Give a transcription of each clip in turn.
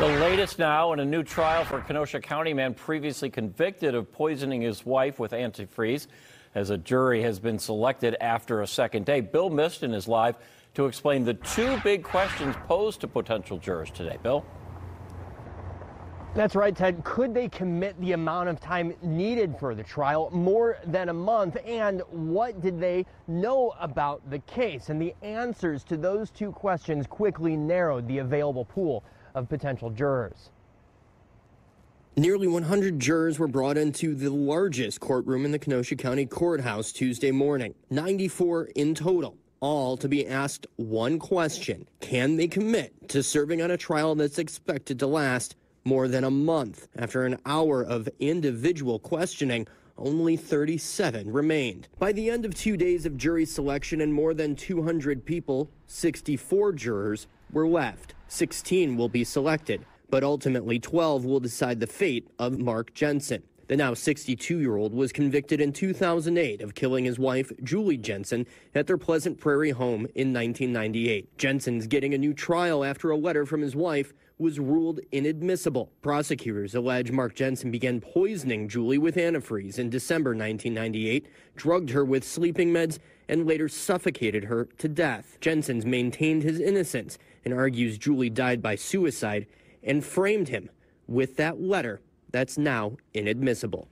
The latest now in a new trial for a Kenosha County man previously convicted of poisoning his wife with antifreeze, as a jury has been selected after a second day. Bill Miston is live to explain the two big questions posed to potential jurors today. Bill? That's right, Ted. Could they commit the amount of time needed for the trial, more than a month? And what did they know about the case? And the answers to those two questions quickly narrowed the available pool of potential jurors. Nearly 100 jurors were brought into the largest courtroom in the Kenosha County Courthouse Tuesday morning, 94 in total, all to be asked one question: can they commit to serving on a trial that's expected to last more than a month? After an hour of individual questioning, only 37 remained. By the end of 2 days of jury selection and more than 200 people, 64 jurors were left. 16 will be selected, but ultimately 12 will decide the fate of Mark Jensen. The now 62-year-old was convicted in 2008 of killing his wife, Julie Jensen, at their Pleasant Prairie home in 1998. Jensen's getting a new trial after a letter from his wife was ruled inadmissible. Prosecutors allege Mark Jensen began poisoning Julie with antifreeze in December 1998, drugged her with sleeping meds, and later suffocated her to death. Jensen's maintained his innocence and argues Julie died by suicide and framed him with that letter that's now inadmissible.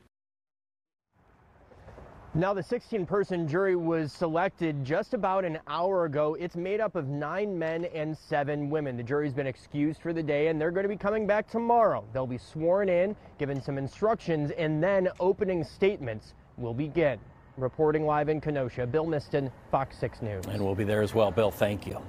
Now, the 16-person jury was selected just about an hour ago. It's made up of 9 men and 7 women. The jury's been excused for the day, and they're going to be coming back tomorrow. They'll be sworn in, given some instructions, and then opening statements will begin. Reporting live in Kenosha, Bill Miston, Fox 6 News. And we'll be there as well. Bill, thank you.